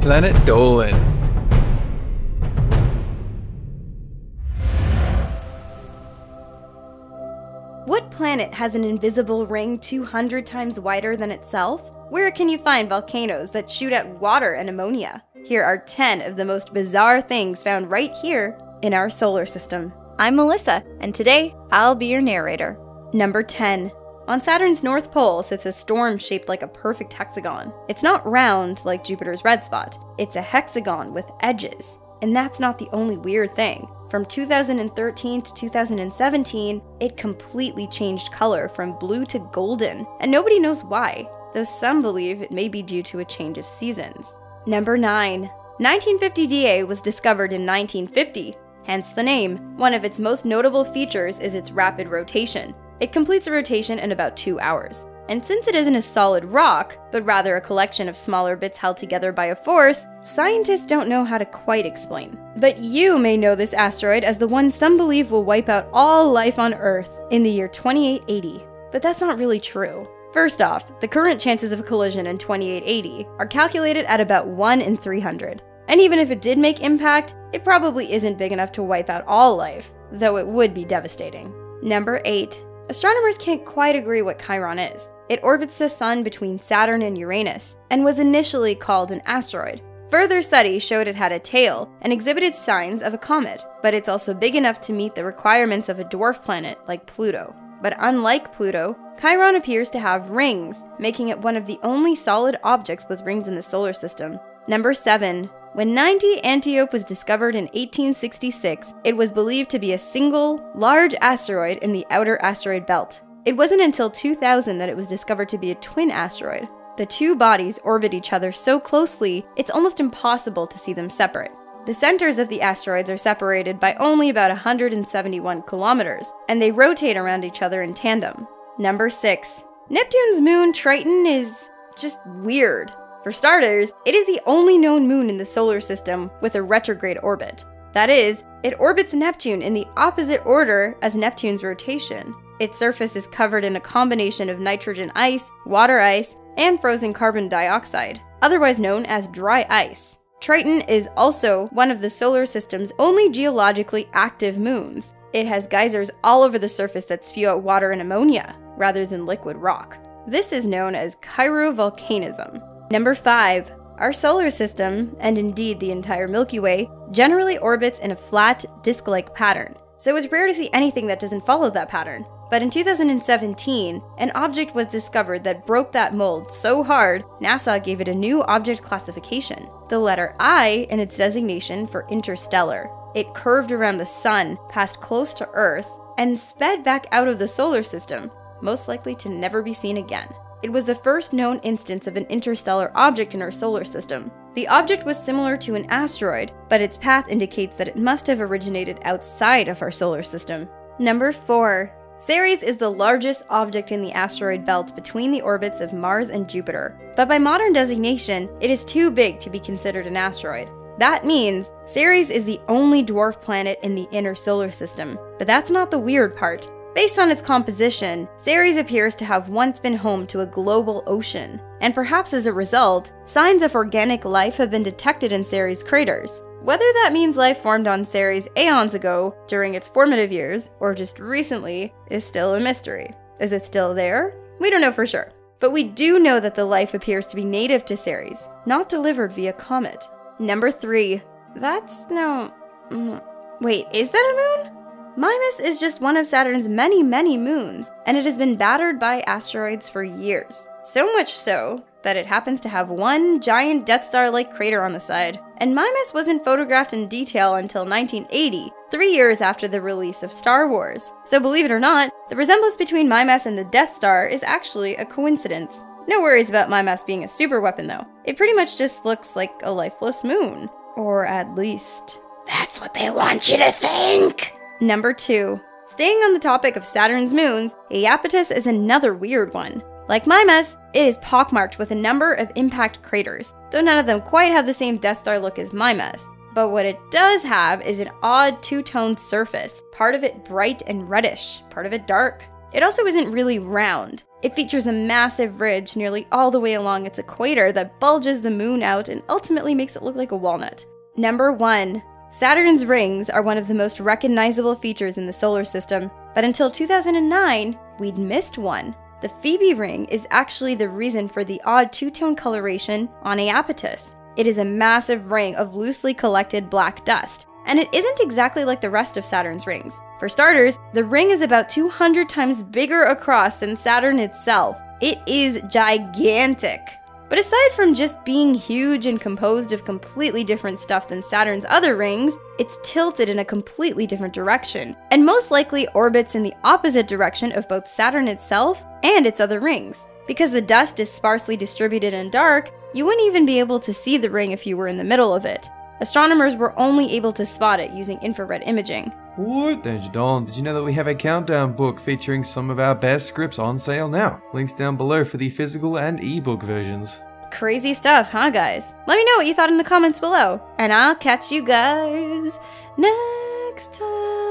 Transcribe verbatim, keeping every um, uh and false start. Planet Dolan. What planet has an invisible ring two hundred times wider than itself? Where can you find volcanoes that shoot out water and ammonia? Here are ten of the most bizarre things found right here in our solar system. I'm Melissa, and today I'll be your narrator. Number ten. On Saturn's North Pole sits a storm shaped like a perfect hexagon. It's not round like Jupiter's red spot, it's a hexagon with edges. And that's not the only weird thing. From two thousand thirteen to two thousand seventeen, it completely changed color from blue to golden, and nobody knows why, though some believe it may be due to a change of seasons. Number nine. nineteen fifty D A was discovered in nineteen fifty, hence the name. One of its most notable features is its rapid rotation. It completes a rotation in about two hours. And since it isn't a solid rock, but rather a collection of smaller bits held together by a force, scientists don't know how to quite explain. But you may know this asteroid as the one some believe will wipe out all life on Earth in the year twenty-eight eighty. But that's not really true. First off, the current chances of a collision in twenty-eight eighty are calculated at about one in three hundred. And even if it did make impact, it probably isn't big enough to wipe out all life, though it would be devastating. Number eight. Astronomers can't quite agree what Chiron is. It orbits the Sun between Saturn and Uranus, and was initially called an asteroid. Further study showed it had a tail, and exhibited signs of a comet, but it's also big enough to meet the requirements of a dwarf planet like Pluto. But unlike Pluto, Chiron appears to have rings, making it one of the only solid objects with rings in the solar system. Number seven. When ninety Antiope was discovered in eighteen sixty-six, it was believed to be a single, large asteroid in the outer asteroid belt. It wasn't until two thousand that it was discovered to be a twin asteroid. The two bodies orbit each other so closely, it's almost impossible to see them separate. The centers of the asteroids are separated by only about one hundred seventy-one kilometers, and they rotate around each other in tandem. Number six. Neptune's moon Triton is just weird. For starters, it is the only known moon in the solar system with a retrograde orbit. That is, it orbits Neptune in the opposite order as Neptune's rotation. Its surface is covered in a combination of nitrogen ice, water ice, and frozen carbon dioxide, otherwise known as dry ice. Triton is also one of the solar system's only geologically active moons. It has geysers all over the surface that spew out water and ammonia, rather than liquid rock. This is known as chirovolcanism. Number five. Our solar system, and indeed the entire Milky Way, generally orbits in a flat, disc-like pattern, so it's rare to see anything that doesn't follow that pattern. But in two thousand seventeen, an object was discovered that broke that mold so hard, NASA gave it a new object classification, the letter I in its designation for interstellar. It curved around the Sun, passed close to Earth, and sped back out of the solar system, most likely to never be seen again. It was the first known instance of an interstellar object in our solar system. The object was similar to an asteroid, but its path indicates that it must have originated outside of our solar system. Number four. Ceres is the largest object in the asteroid belt between the orbits of Mars and Jupiter, but by modern designation, it is too big to be considered an asteroid. That means Ceres is the only dwarf planet in the inner solar system, but that's not the weird part. Based on its composition, Ceres appears to have once been home to a global ocean, and perhaps as a result, signs of organic life have been detected in Ceres craters. Whether that means life formed on Ceres aeons ago, during its formative years, or just recently, is still a mystery. Is it still there? We don't know for sure. But we do know that the life appears to be native to Ceres, not delivered via comet. Number three. That's no... Wait, is that a moon? Mimas is just one of Saturn's many, many moons, and it has been battered by asteroids for years. So much so that it happens to have one giant Death Star-like crater on the side. And Mimas wasn't photographed in detail until nineteen eighty, three years after the release of Star Wars. So believe it or not, the resemblance between Mimas and the Death Star is actually a coincidence. No worries about Mimas being a super weapon though. It pretty much just looks like a lifeless moon. Or at least, that's what they want you to think! Number two. Staying on the topic of Saturn's moons, Iapetus is another weird one. Like Mimas, it is pockmarked with a number of impact craters, though none of them quite have the same Death Star look as Mimas. But what it does have is an odd two-toned surface, part of it bright and reddish, part of it dark. It also isn't really round. It features a massive ridge nearly all the way along its equator that bulges the moon out and ultimately makes it look like a walnut. Number one. Saturn's rings are one of the most recognizable features in the solar system, but until two thousand nine, we'd missed one. The Phoebe ring is actually the reason for the odd two-tone coloration on Iapetus. It is a massive ring of loosely collected black dust, and it isn't exactly like the rest of Saturn's rings. For starters, the ring is about two hundred times bigger across than Saturn itself. It is gigantic. But aside from just being huge and composed of completely different stuff than Saturn's other rings, it's tilted in a completely different direction, and most likely orbits in the opposite direction of both Saturn itself and its other rings. Because the dust is sparsely distributed and dark, you wouldn't even be able to see the ring if you were in the middle of it. Astronomers were only able to spot it using infrared imaging. What? Danger Dawn, did you know that we have a countdown book featuring some of our best scripts on sale now? Links down below for the physical and ebook versions. Crazy stuff, huh guys? Let me know what you thought in the comments below, and I'll catch you guys next time.